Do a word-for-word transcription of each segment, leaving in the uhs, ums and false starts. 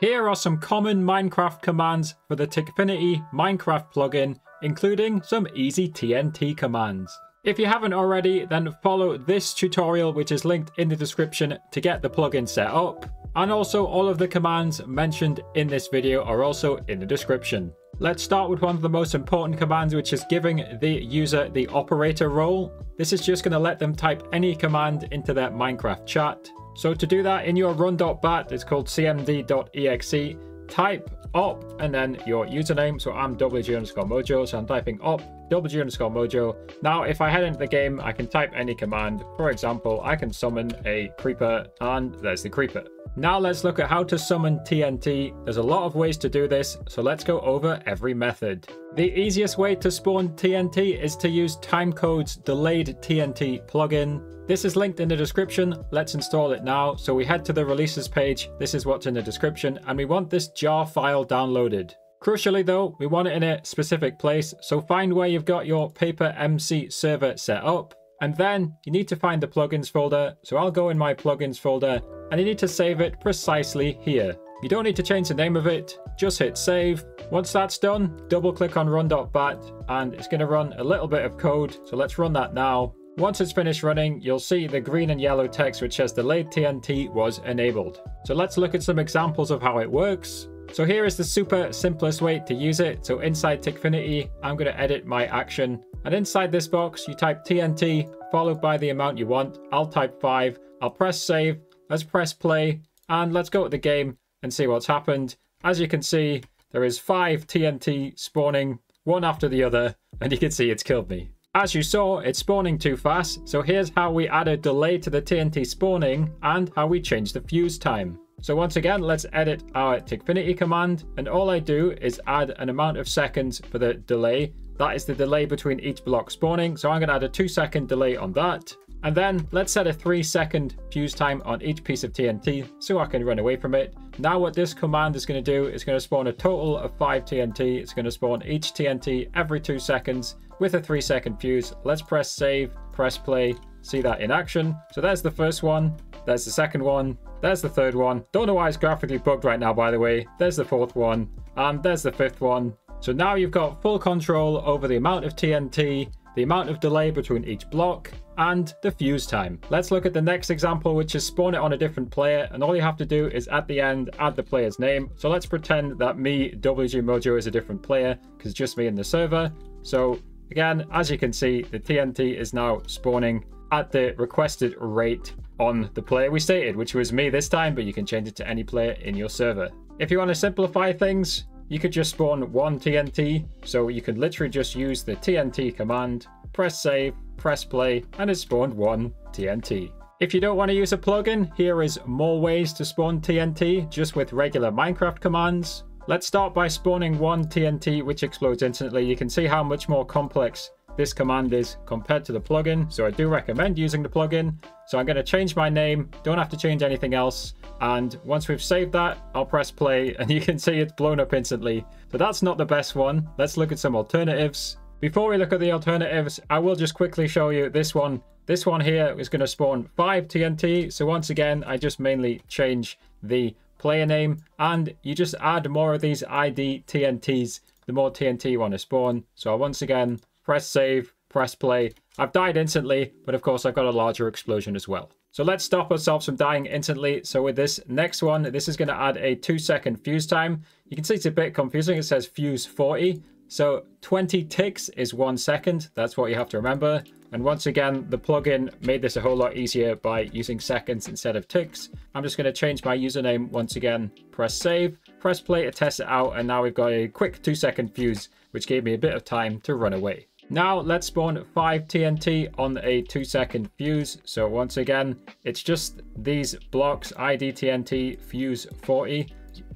Here are some common Minecraft commands for the TikFinity Minecraft plugin, including some easy T N T commands. If you haven't already, then follow this tutorial, which is linked in the description, to get the plugin set up. And also all of the commands mentioned in this video are also in the description. Let's start with one of the most important commands, which is giving the user the operator role. This is just going to let them type any command into their Minecraft chat. So to do that, in your run dot bat, it's called cmd.exe, type op and then your username. So I'm wg underscore mojo, so I'm typing op wg underscore mojo. Now if I head into the game, I can type any command. For example, I can summon a creeper, and there's the creeper. Now let's look at how to summon T N T. There's a lot of ways to do this, so let's go over every method. The easiest way to spawn T N T is to use TimeCodings DelayedTNT plugin. This is linked in the description. Let's install it now. So we head to the releases page. This is what's in the description, and we want this jar file downloaded. Crucially though, we want it in a specific place. So find where you've got your PaperMC server set up, and then you need to find the plugins folder. So I'll go in my plugins folder, and you need to save it precisely here. You don't need to change the name of it, just hit save. Once that's done, double click on run dot bat, and it's gonna run a little bit of code. So let's run that now. Once it's finished running, you'll see the green and yellow text which says delayed T N T was enabled. So let's look at some examples of how it works. So here is the super simplest way to use it. So inside TikFinity, I'm gonna edit my action. And inside this box, you type T N T, followed by the amount you want. I'll type five, I'll press save. Let's press play, and let's go to the game and see what's happened. As you can see, there is five T N T spawning, one after the other, and you can see it's killed me. As you saw, it's spawning too fast, so here's how we add a delay to the T N T spawning and how we change the fuse time. So once again, let's edit our TikFinity command, and all I do is add an amount of seconds for the delay. That is the delay between each block spawning, so I'm gonna add a two second delay on that. And then let's set a three second fuse time on each piece of T N T so I can run away from it. Now what this command is going to do is going to spawn a total of five T N T. It's going to spawn each T N T every two seconds with a three second fuse. Let's press save, press play, see that in action. So there's the first one, there's the second one, there's the third one. Don't know why it's graphically bugged right now, by the way. There's the fourth one, and there's the fifth one. So now you've got full control over the amount of T N T, the amount of delay between each block, and the fuse time. Let's look at the next example, which is spawn it on a different player, and all you have to do is at the end add the player's name. So let's pretend that me, W G Mojo, is a different player, because it's just me in the server. So again, as you can see, the T N T is now spawning at the requested rate on the player we stated, which was me this time, but you can change it to any player in your server. If you want to simplify things, you could just spawn one T N T. So you could literally just use the T N T command, press save, press play, and it spawned one T N T. If you don't want to use a plugin, here is more ways to spawn T N T just with regular Minecraft commands. Let's start by spawning one T N T, which explodes instantly. You can see how much more complex this command is compared to the plugin. So I do recommend using the plugin. So I'm going to change my name. Don't have to change anything else. And once we've saved that, I'll press play, and you can see it's blown up instantly. But that's not the best one. Let's look at some alternatives. Before we look at the alternatives, I will just quickly show you this one. This one here is going to spawn five T N T. So once again, I just mainly change the player name, and you just add more of these I D T N Ts, the more T N T you want to spawn. So once again, press save, press play. I've died instantly, but of course I've got a larger explosion as well. So let's stop ourselves from dying instantly. So with this next one, this is going to add a two second fuse time. You can see it's a bit confusing. It says fuse forty. So twenty ticks is one second. That's what you have to remember. And once again, the plugin made this a whole lot easier by using seconds instead of ticks. I'm just going to change my username once again, press save, press play to test it out. And now we've got a quick two second fuse, which gave me a bit of time to run away. Now let's spawn five T N T on a two second fuse. So once again, it's just these blocks, I D T N T, fuse forty.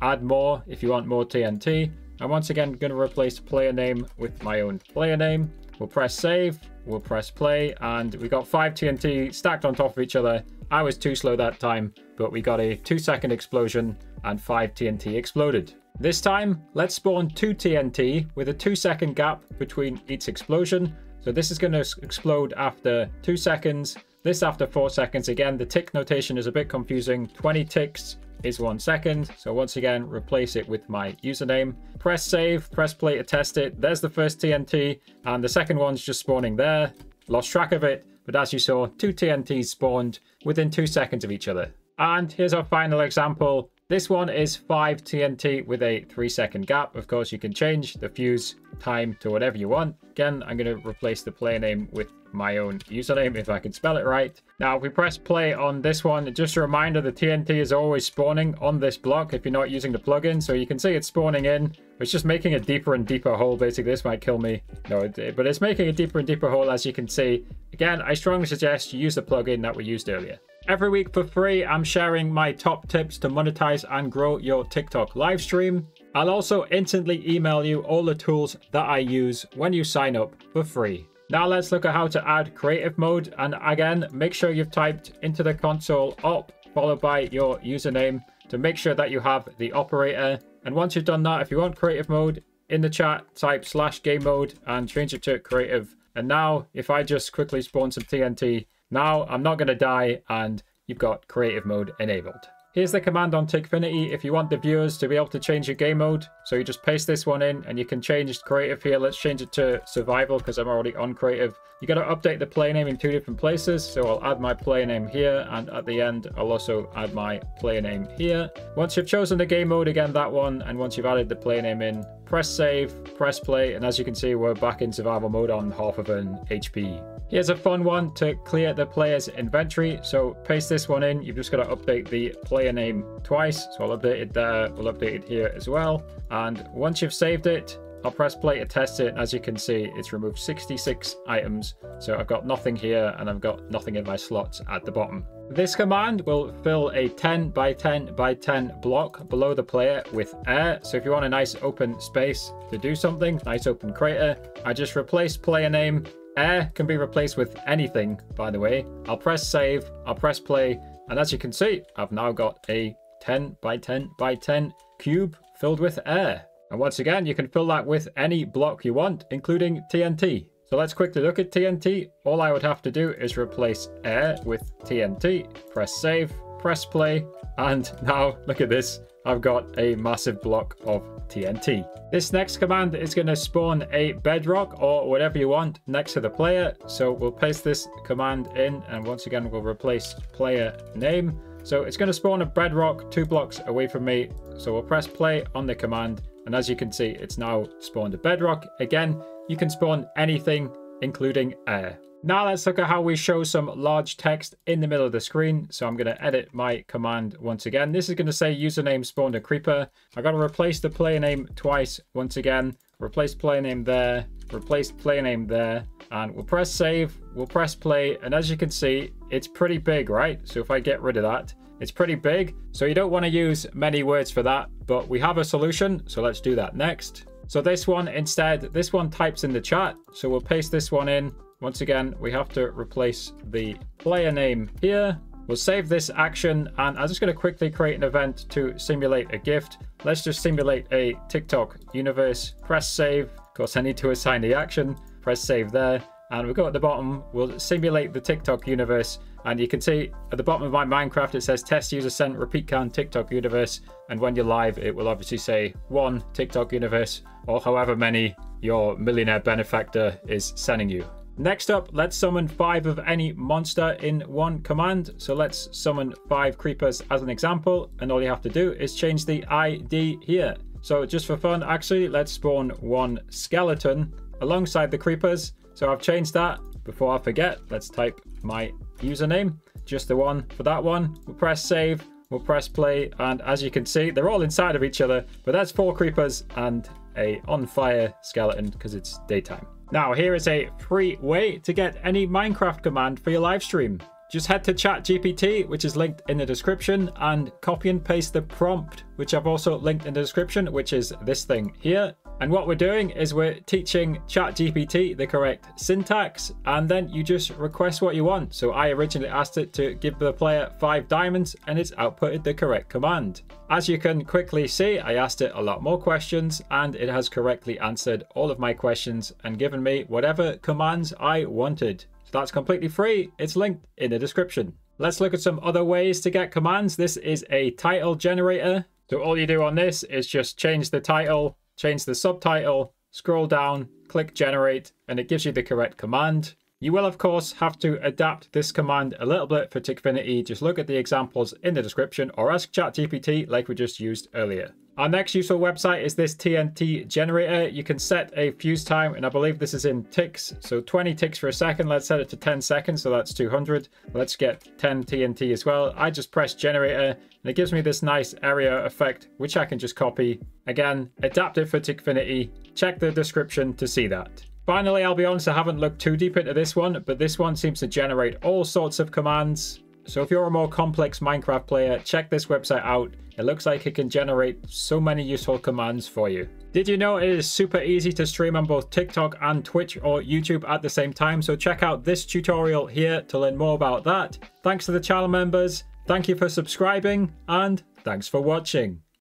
Add more if you want more T N T. I'm once again going to replace player name with my own player name. We'll press save, we'll press play, and we got five T N T stacked on top of each other. I was too slow that time, but we got a two second explosion and five T N T exploded. This time, let's spawn two T N T with a two second gap between each explosion. So this is going to explode after two seconds, this after four seconds. Again, the tick notation is a bit confusing. twenty ticks is one second. So once again, replace it with my username. Press save, press play to test it. There's the first T N T, and the second one's just spawning there. Lost track of it, but as you saw, two T N Ts spawned within two seconds of each other. And here's our final example. This one is five T N T with a three second gap. Of course, you can change the fuse time to whatever you want. Again, I'm going to replace the player name with my own username if I can spell it right. Now, if we press play on this one, just a reminder, the T N T is always spawning on this block if you're not using the plugin. So you can see it's spawning in. It's just making a deeper and deeper hole. Basically, this might kill me. No, it, but it's making a deeper and deeper hole, as you can see. Again, I strongly suggest you use the plugin that we used earlier. Every week for free, I'm sharing my top tips to monetize and grow your TikTok live stream. I'll also instantly email you all the tools that I use when you sign up for free. Now let's look at how to add creative mode. And again, make sure you've typed into the console op followed by your username to make sure that you have the operator. And once you've done that, if you want creative mode, in the chat, type slash game mode and change it to creative. And now if I just quickly spawn some T N T, now I'm not going to die, and you've got creative mode enabled. Here's the command on TikFinity if you want the viewers to be able to change your game mode. So you just paste this one in and you can change creative here. Let's change it to survival because I'm already on creative. You got to update the player name in two different places. So I'll add my player name here, and at the end, I'll also add my player name here. Once you've chosen the game mode, again, that one, and once you've added the player name in, press save, press play. And as you can see, we're back in survival mode on half of an H P. Here's a fun one to clear the player's inventory. So paste this one in. You've just got to update the player name twice. So I'll update it there. We'll update it here as well. And once you've saved it, I'll press play to test it. As you can see, it's removed sixty-six items. So I've got nothing here, and I've got nothing in my slots at the bottom. This command will fill a ten by ten by ten block below the player with air. So if you want a nice open space to do something, nice open crater, I just replace player name. Air can be replaced with anything, by the way. I'll press save, I'll press play, and as you can see, I've now got a ten by ten by ten cube filled with air. And once again, you can fill that with any block you want, including T N T. So let's quickly look at T N T. All I would have to do is replace air with T N T, press save, press play, and now look at this. I've got a massive block of T N T. This next command is going to spawn a bedrock or whatever you want next to the player. So we'll paste this command in, and once again, we'll replace player name. So it's going to spawn a bedrock two blocks away from me. So we'll press play on the command. And as you can see, it's now spawned a bedrock. Again, you can spawn anything, including air. Now let's look at how we show some large text in the middle of the screen. So I'm going to edit my command once again. This is going to say username spawned a creeper. I got to replace the player name twice once again. Replace player name there, replace player name there, and we'll press save, we'll press play, and as you can see, it's pretty big, right? So if I get rid of that, it's pretty big. So you don't want to use many words for that, but we have a solution. So let's do that next. So this one instead, this one types in the chat. So we'll paste this one in. Once again, we have to replace the player name here. We'll save this action, and I'm just going to quickly create an event to simulate a gift. Let's just simulate a TikTok universe. Press save. Of course, I need to assign the action. Press save there. And we go at the bottom, we'll simulate the TikTok universe. And you can see at the bottom of my Minecraft, it says test user sent repeat count TikTok universe. And when you're live, it will obviously say one TikTok universe or however many your millionaire benefactor is sending you. Next up, let's summon five of any monster in one command. So let's summon five creepers as an example, and all you have to do is change the I D here. So just for fun, actually, let's spawn one skeleton alongside the creepers. So I've changed that. Before I forget, let's type my username, just the one for that one. We'll press save, we'll press play, and as you can see, they're all inside of each other, but that's four creepers and a on fire skeleton because it's daytime. Now, here is a free way to get any Minecraft command for your live stream. Just head to ChatGPT, which is linked in the description, and copy and paste the prompt, which I've also linked in the description, which is this thing here. And what we're doing is we're teaching ChatGPT the correct syntax, and then you just request what you want. So I originally asked it to give the player five diamonds, and it's outputted the correct command. As you can quickly see, I asked it a lot more questions, and it has correctly answered all of my questions and given me whatever commands I wanted. So that's completely free. It's linked in the description. Let's look at some other ways to get commands. This is a title generator. So all you do on this is just change the title, change the subtitle, scroll down, click generate, and it gives you the correct command. You will, of course, have to adapt this command a little bit for TikFinity. Just look at the examples in the description or ask ChatGPT like we just used earlier. Our next useful website is this T N T generator. You can set a fuse time, and I believe this is in ticks. So twenty ticks for a second. Let's set it to ten seconds, so that's two hundred. Let's get ten T N T as well. I just press generator, and it gives me this nice area effect, which I can just copy. Again, adapt it for TikFinity. Check the description to see that. Finally, I'll be honest, I haven't looked too deep into this one, but this one seems to generate all sorts of commands. So if you're a more complex Minecraft player, check this website out. It looks like it can generate so many useful commands for you. Did you know it is super easy to stream on both TikTok and Twitch or YouTube at the same time? So check out this tutorial here to learn more about that. Thanks to the channel members. Thank you for subscribing, and thanks for watching.